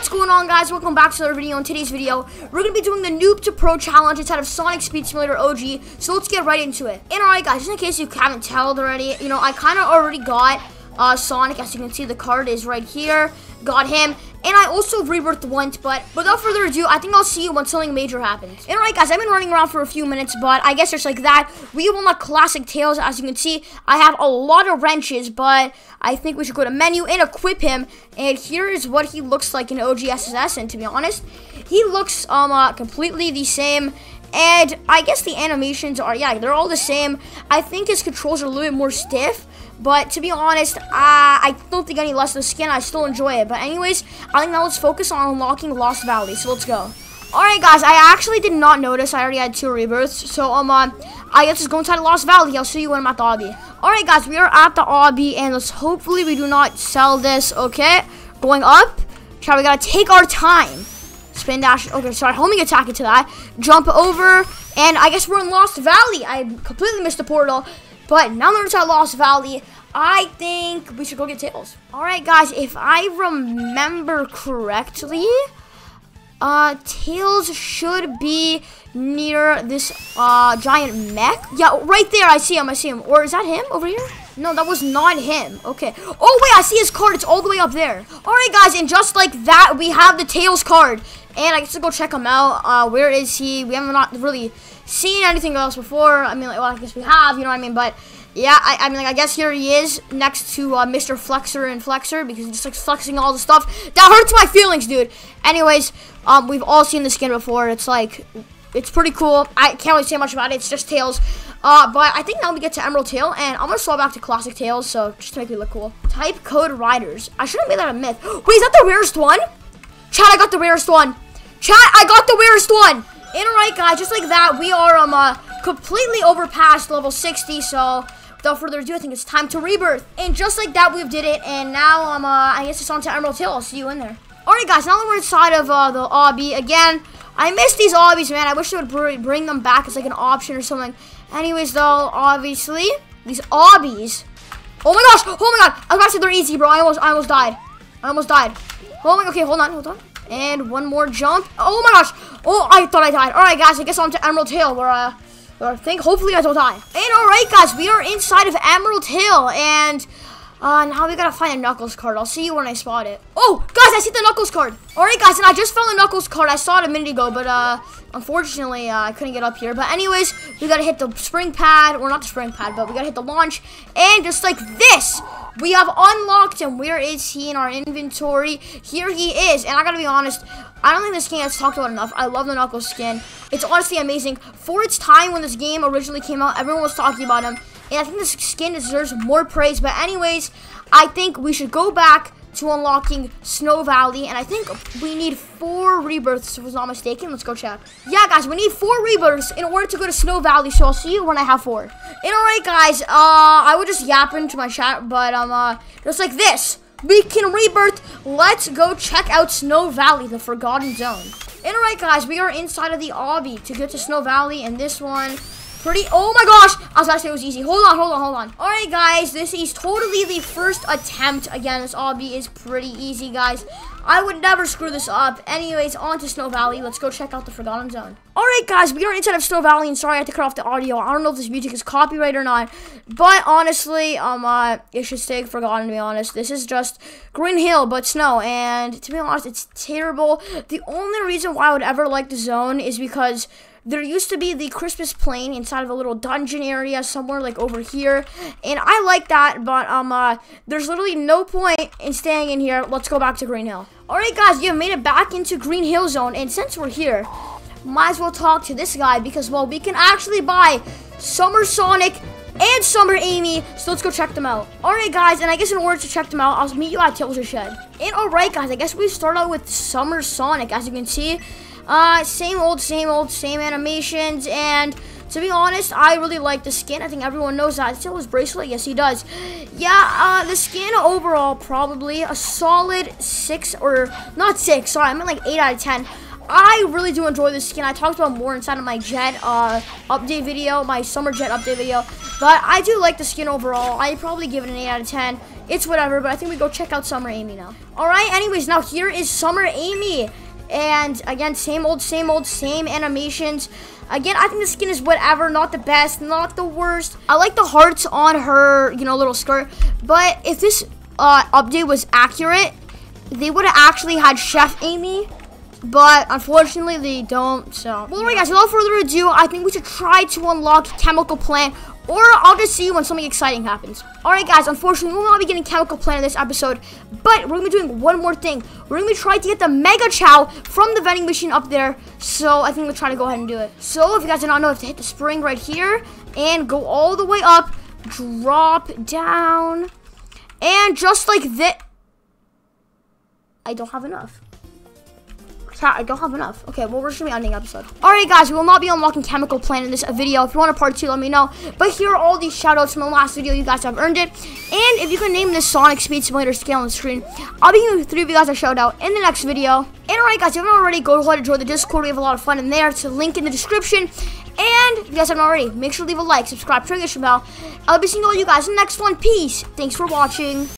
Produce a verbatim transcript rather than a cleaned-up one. What's going on, guys? Welcome back to another video. In today's video, we're going to be doing the Noob to Pro Challenge inside of Sonic Speed Simulator O G, so let's get right into it. And alright, guys, just in case you haven't told already, you know, I kind of already got uh, Sonic. As you can see, the card is right here. Got him. And I also rebirthed once, but without further ado, I think I'll see you when something major happens. And alright, guys, I've been running around for a few minutes, but I guess just like that, we will not classic Tails. As you can see, I have a lot of wrenches, but I think we should go to menu and equip him. And here is what he looks like in O G S S S, and to be honest, he looks um uh, completely the same. And I guess the animations are, yeah, they're all the same. I think his controls are a little bit more stiff. But to be honest, uh, I don't think any less of the skin. I still enjoy it. But anyways, I think now let's focus on unlocking Lost Valley. So let's go. Alright, guys, I actually did not notice I already had two rebirths. So um, uh, I guess let's go inside Lost Valley. I'll see you when I'm at the obby. Alright, guys, we are at the obby. And let's hopefully we do not sell this. Okay, going up. Try, we gotta take our time. Spin dash. Okay, sorry, homing attack into that. Jump over. And I guess we're in Lost Valley. I completely missed the portal. But now that we're inside Lost Valley, I think we should go get Tails. All right, guys, if I remember correctly, uh, Tails should be near this uh, giant mech. Yeah, right there. I see him. I see him. Or is that him over here? No, that was not him. Okay. Oh, wait, I see his card. It's all the way up there. All right, guys, and just like that, we have the Tails card. And I guess to go check him out. Uh, where is he? We have not really seen anything else before. I mean, like, well, I guess we have, you know what I mean? But yeah, I, I mean, like, I guess here he is next to uh, Mister Flexer and Flexer, because he just likes flexing all the stuff. That hurts my feelings, dude. Anyways, um, we've all seen the skin before. It's like, it's pretty cool. I can't really say much about it. It's just Tails. Uh, but I think now we get to Emerald Hill, and I'm going to swap back to Classic Tails, so just to make me look cool. Type code Riders. I should have made that a myth. Wait, is that the rarest one? Chat, I got the rarest one. Chat, I got the rarest one. And alright, guys, just like that, we are um uh, completely overpassed level sixty. So without further ado, I think it's time to rebirth. And just like that, we've did it. And now um uh, I guess it's on to Emerald Hill. I'll see you in there. Alright, guys, now that we're inside of uh, the obby again, I miss these obbies, man. I wish they would br bring them back as like an option or something. Anyways, though, obviously these obbies. Oh my gosh! Oh my god! I was about to say they're easy, bro. I almost, I almost died. I almost died. Oh my, okay, hold on, hold on. And one more jump. Oh my gosh. Oh, I thought I died. All right, guys, I guess on to Emerald Hill, where, uh, where I think hopefully I don't die. And all right, guys, we are inside of Emerald Hill. And uh, now we got to find a Knuckles card. I'll see you when I spot it. Oh, guys, I see the Knuckles card. All right, guys, and I just found the Knuckles card. I saw it a minute ago, but uh, unfortunately, uh, I couldn't get up here. But anyways, we got to hit the spring pad. Or not the spring pad, but we got to hit the launch. And just like this, we have unlocked him. Where is he in our inventory? Here he is. And I gotta be honest, I don't think this game has talked about enough. I love the Knuckles skin. It's honestly amazing. For its time when this game originally came out, everyone was talking about him. And I think this skin deserves more praise. But anyways, I think we should go back to unlocking Snow Valley. And I think we need four rebirths, if I was not mistaken. Let's go check. Yeah, guys, we need four rebirths in order to go to Snow Valley. So I'll see you when I have four. And alright, guys, uh, I would just yap into my chat. But um, uh, just like this, we can rebirth. Let's go check out Snow Valley, the Forgotten Zone. And alright, guys, we are inside of the obby to get to Snow Valley. And this one, pretty, oh my gosh, I was about to say it was easy. Hold on, hold on, hold on. All right, guys, this is totally the first attempt. Again, this obby is pretty easy, guys. I would never screw this up. Anyways, on to Snow Valley. Let's go check out the Forgotten Zone. All right, guys, we are inside of Snow Valley, and sorry I had to cut off the audio. I don't know if this music is copyright or not, but honestly, um, uh, it should stay forgotten, to be honest. This is just Green Hill, but snow, and to be honest, it's terrible. The only reason why I would ever like the zone is because there used to be the Christmas plane inside of a little dungeon area somewhere like over here, and I like that, but um, uh, there's literally no point in staying in here. Let's go back to Green Hill. All right, guys, you made it back into Green Hill Zone, and since we're here, might as well talk to this guy because, well, we can actually buy Summer Sonic and Summer Amy, so let's go check them out. All right, guys, and I guess in order to check them out, I'll meet you at Tails' Shed. And all right, guys, I guess we start out with Summer Sonic, as you can see. Uh, same old, same old, same animations, and to be honest, I really like the skin. I think everyone knows that. Still his bracelet? Yes, he does. Yeah, uh, the skin overall, probably a solid six, or not six, sorry, I meant like eight out of ten. I really do enjoy this skin. I talked about more inside of my Jet uh, update video, my Summer Jet update video, but I do like the skin overall. I probably give it an eight out of ten. It's whatever, but I think we go check out Summer Amy now. Alright, anyways, now here is Summer Amy. And again, same old, same old, same animations. Again, I think the skin is whatever, not the best, not the worst. I like the hearts on her, you know, little skirt. But if this uh, update was accurate, they would have actually had Chef Amy. But unfortunately, they don't, so. Well, alright, guys, without further ado, I think we should try to unlock Chemical Plant. Or I'll just see you when something exciting happens. Alright guys, unfortunately we will not be getting Chemical Plant in this episode, but we're going to be doing one more thing. We're going to be trying to get the Mega Chow from the vending machine up there, so I think we'll try to go ahead and do it. So if you guys do not know, you have to hit the spring right here, and go all the way up, drop down, and just like that. I don't have enough. I don't have enough. Okay, well, we're just gonna be ending the episode. Alright, guys, we will not be unlocking Chemical Plant in this video. If you want a part two, let me know. But here are all these shoutouts from the last video. You guys have earned it. And if you can name this Sonic Speed Simulator scale on the screen, I'll be giving three of you guys a shoutout in the next video. And alright, guys, if you haven't already, go ahead and join the Discord. We have a lot of fun in there. It's a link in the description. And if you guys haven't already, make sure to leave a like, subscribe, trigger the bell. I'll be seeing all you guys in the next one. Peace. Thanks for watching.